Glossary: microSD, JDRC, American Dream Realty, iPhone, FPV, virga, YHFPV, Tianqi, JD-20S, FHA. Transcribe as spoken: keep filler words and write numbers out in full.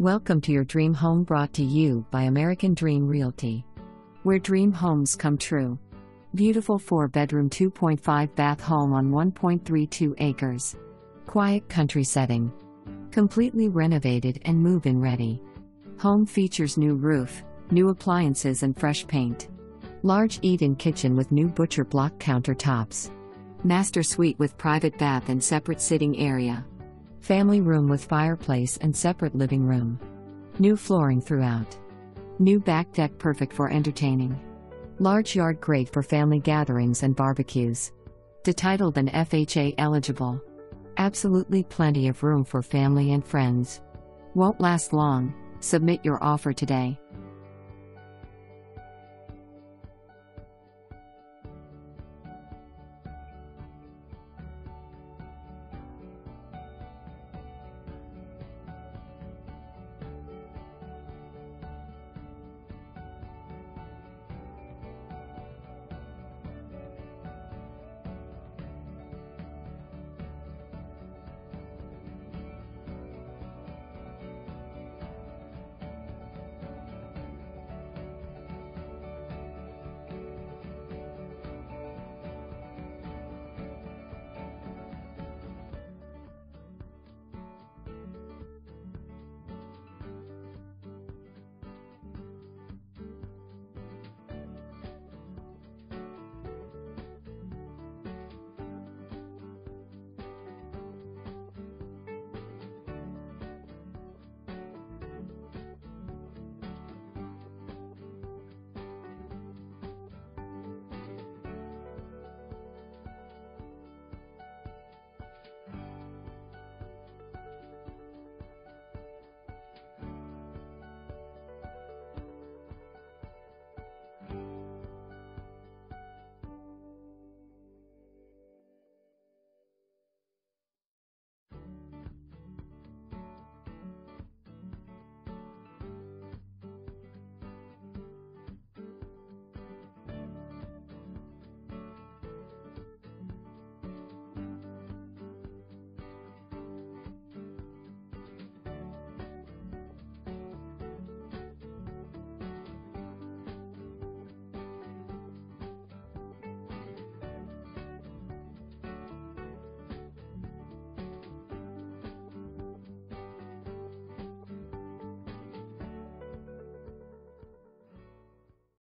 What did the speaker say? Welcome to your dream home, brought to you by American Dream Realty, where dream homes come true. Beautiful four-bedroom two point five bath home on one point three two acres. Quiet country setting. Completely renovated and move-in ready. Home features new roof, new appliances and fresh paint. Large eat-in kitchen with new butcher block countertops. Master suite with private bath and separate sitting area. Family room with fireplace and separate living room. New flooring throughout. New back deck perfect for entertaining. Large yard great for family gatherings and barbecues. Detitled and F H A eligible. Absolutely plenty of room for family and friends. Won't last long. Submit your offer today.